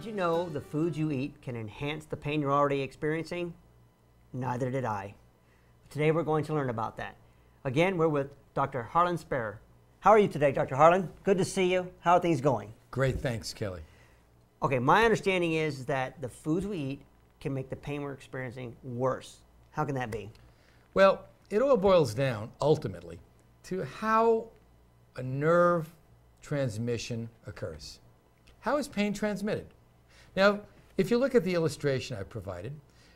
Did you know the foods you eat can enhance the pain you're already experiencing? Neither did I. Today we're going to learn about that. Again, we're with Dr. Harlan Sparer. How are you today, Dr. Harlan? Good to see you. How are things going? Great, thanks, Kelly. Okay, my understanding is that the foods we eat can make the pain we're experiencing worse. How can that be? Well, it all boils down, ultimately, to how a nerve transmission occurs. How is pain transmitted? Now, if you look at the illustration I provided,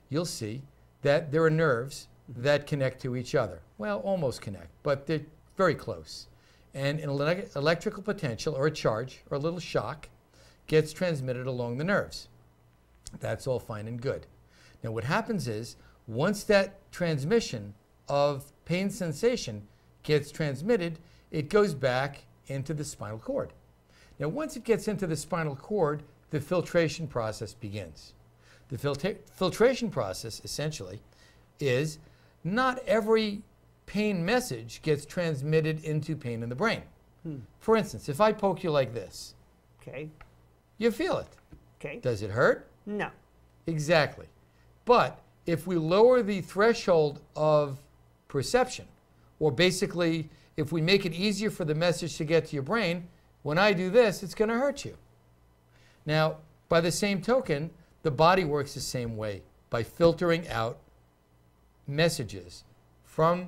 you'll see that there are nerves that connect to each other. Well, almost connect, but they're very close. And an electrical potential, or a charge, or a little shock, gets transmitted along the nerves. That's all fine and good. Now, what happens is, once that transmission of pain sensation gets transmitted, it goes back into the spinal cord. Now, once it gets into the spinal cord, the filtration process begins. The filtration process, essentially, is not every pain message gets transmitted into pain in the brain. For instance, if I poke you like this, okay, you feel it. Okay. Does it hurt? No. Exactly. But if we lower the threshold of perception, or basically if we make it easier for the message to get to your brain, when I do this, it's going to hurt you. Now, by the same token, the body works the same way, by filtering out messages from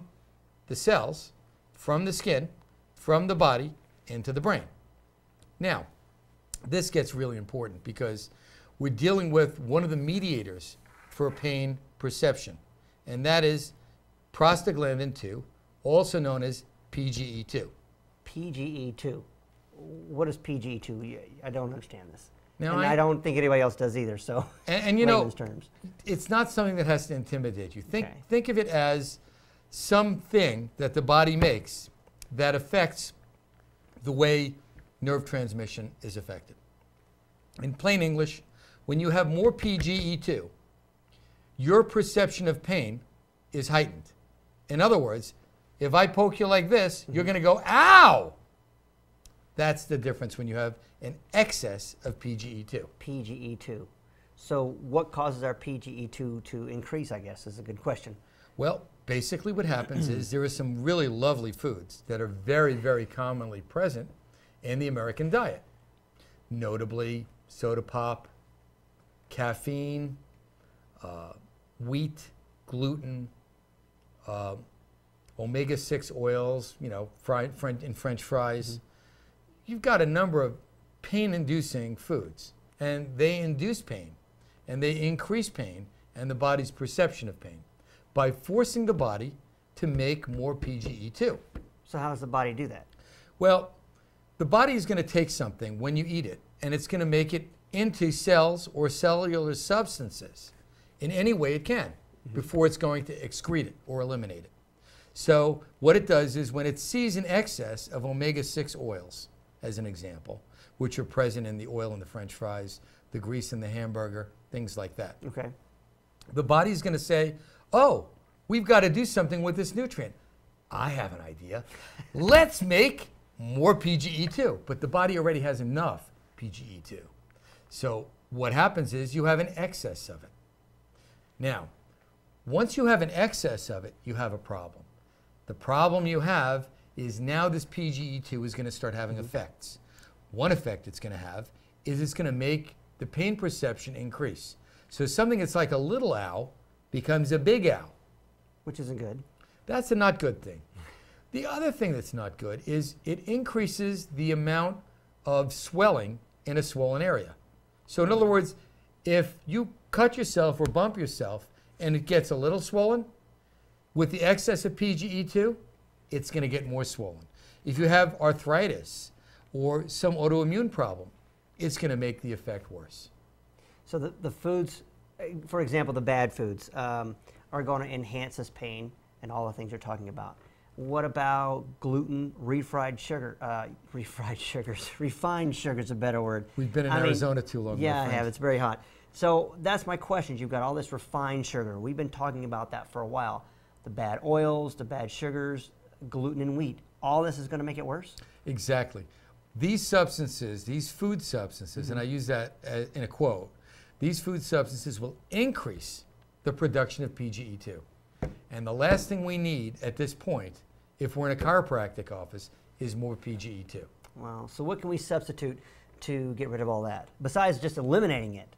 the cells, from the skin, from the body, into the brain. Now, this gets really important because we're dealing with one of the mediators for pain perception, and that is prostaglandin 2, also known as PGE2. PGE2. What is PGE2? I don't understand this. Now, and I don't think anybody else does either, so and you know, terms. It's not something that has to intimidate you. Think of it as something that the body makes that affects the way nerve transmission is affected. In plain English, when you have more PGE2, your perception of pain is heightened. In other words, if I poke you like this, you're going to go, ow! That's the difference when you have an excess of PGE2. PGE2. So what causes our PGE2 to increase, I guess, is a good question. Well, basically what happens is there are some really lovely foods that are very, very commonly present in the American diet. Notably, soda pop, caffeine, wheat, gluten, omega-6 oils, you know, in French fries. You've got a number of pain-inducing foods, and they induce pain, and they increase pain, and the body's perception of pain, by forcing the body to make more PGE2. So how does the body do that? Well, the body is going to take something when you eat it, and it's going to make it into cells or cellular substances in any way it can, before it's going to excrete it or eliminate it. So what it does is when it sees an excess of omega-6 oils, as an example, which are present in the oil in the French fries, the grease in the hamburger, things like that. Okay. The body's going to say, oh, we've got to do something with this nutrient. I have an idea. Let's make more PGE2. But the body already has enough PGE2. So what happens is you have an excess of it. Now, once you have an excess of it, you have a problem. The problem you have is now this PGE2 is going to start having effects. One effect it's going to have is it's going to make the pain perception increase. So something that's like a little ow becomes a big ow. Which isn't good. That's a not good thing. The other thing that's not good is it increases the amount of swelling in a swollen area. So in other words, if you cut yourself or bump yourself and it gets a little swollen, with the excess of PGE2, it's going to get more swollen. If you have arthritis or some autoimmune problem, it's going to make the effect worse. So the foods, for example, the bad foods, are going to enhance this pain and all the things you're talking about. What about gluten, refried sugar? Refined sugar is a better word. We've been in Arizona too long. Yeah, I have. It's very hot. So that's my question. You've got all this refined sugar. We've been talking about that for a while. The bad oils, the bad sugars, gluten and wheat, all this is going to make it worse? Exactly. These substances, these food substances, and I use that in a quote, these food substances will increase the production of PGE2. And the last thing we need at this point, if we're in a chiropractic office, is more PGE2. Wow. So what can we substitute to get rid of all that, besides just eliminating it?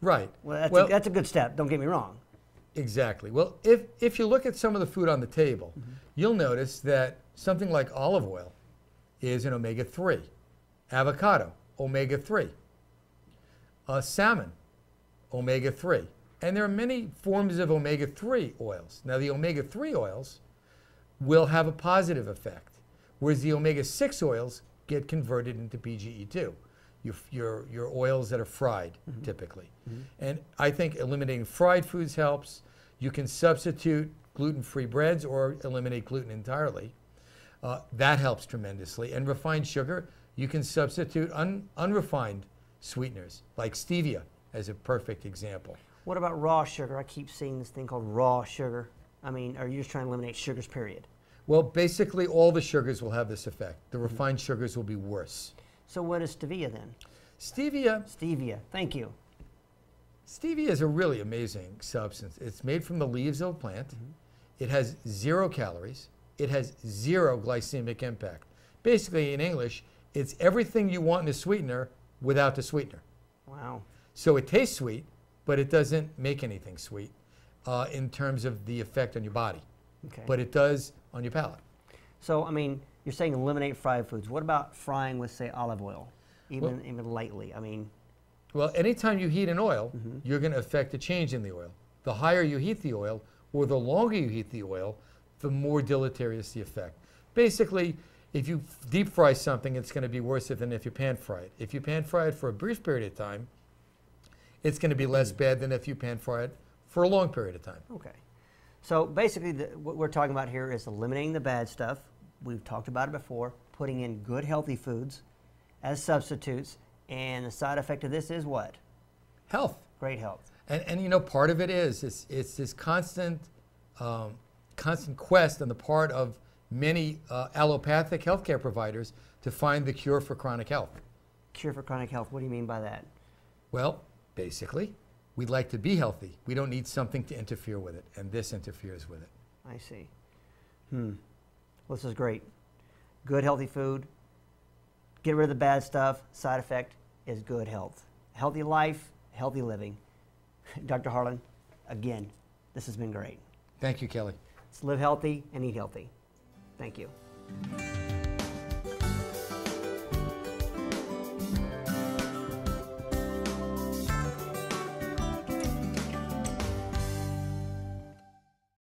Right. Well, that's a good step. Don't get me wrong. Exactly. Well, if you look at some of the food on the table, you'll notice that something like olive oil is an omega-3. Avocado, omega-3. Salmon, omega-3. And there are many forms of omega-3 oils. Now, the omega-3 oils will have a positive effect, whereas the omega-6 oils get converted into PGE2, your oils that are fried, typically. And I think eliminating fried foods helps. You can substitute gluten-free breads or eliminate gluten entirely. That helps tremendously. And refined sugar, you can substitute unrefined sweeteners, like stevia, as a perfect example. What about raw sugar? I keep seeing this thing called raw sugar. I mean, are you just trying to eliminate sugars, period? Well, basically, all the sugars will have this effect. The refined sugars will be worse. So what is stevia, then? Stevia. Thank you. Stevia is a really amazing substance. It's made from the leaves of a plant. It has 0 calories. It has 0 glycemic impact. Basically, in English, it's everything you want in a sweetener without the sweetener. Wow. So it tastes sweet, but it doesn't make anything sweet in terms of the effect on your body. Okay. But it does on your palate. So, I mean, you're saying eliminate fried foods. What about frying with, say, olive oil, even lightly? I mean... Well, anytime you heat an oil, you're going to affect a change in the oil. The higher you heat the oil, or the longer you heat the oil, the more deleterious the effect. Basically, if you deep fry something, it's going to be worse than if you pan fry it. If you pan fry it for a brief period of time, it's going to be less bad than if you pan fry it for a long period of time. Okay. So basically, what we're talking about here is eliminating the bad stuff. We've talked about it before, putting in good, healthy foods as substitutes. And the side effect of this is what? Health. Great health. And you know, part of it is, it's this constant quest on the part of many allopathic healthcare providers to find the cure for chronic health. Cure for chronic health. What do you mean by that? Well, basically, we'd like to be healthy. We don't need something to interfere with it, and this interferes with it. I see. Well, this is great. Good, healthy food. Get rid of the bad stuff. Side effect is good health. Healthy life, healthy living. Dr. Harlan, again, this has been great. Thank you, Kelly. Let's live healthy and eat healthy. Thank you.